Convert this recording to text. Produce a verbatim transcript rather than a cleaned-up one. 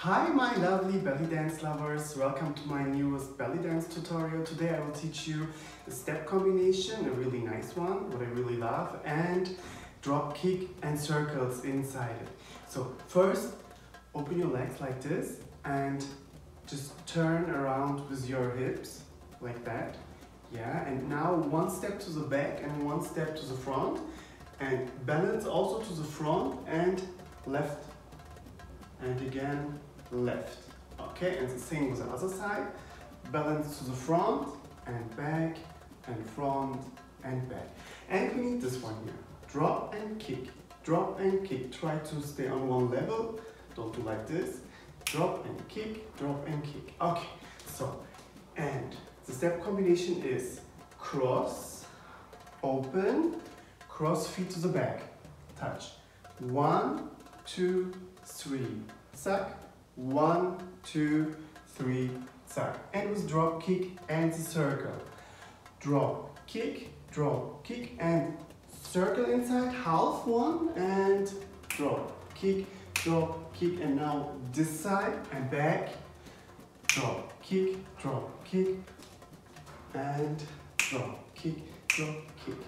Hi my lovely belly dance lovers, welcome to my newest belly dance tutorial. Today I will teach you a step combination, a really nice one, what I really love, and drop kick and circles inside it. So first open your legs like this and just turn around with your hips like that. Yeah, and now one step to the back and one step to the front, and balance also to the front and left, and again left. Okay, and the same with the other side. Balance to the front and back and front and back. And we need this one here. Drop and kick, drop and kick. Try to stay on one level. Don't do like this. Drop and kick, drop and kick. Okay, so, and the step combination is cross, open, cross feet to the back, touch. One, two, three, suck. One, two, three, suck. And with drop kick and the circle. Drop, kick, drop, kick, and circle inside, half one, and drop, kick, drop, kick, and now this side and back. Drop, kick, drop, kick, and drop, kick, drop, kick.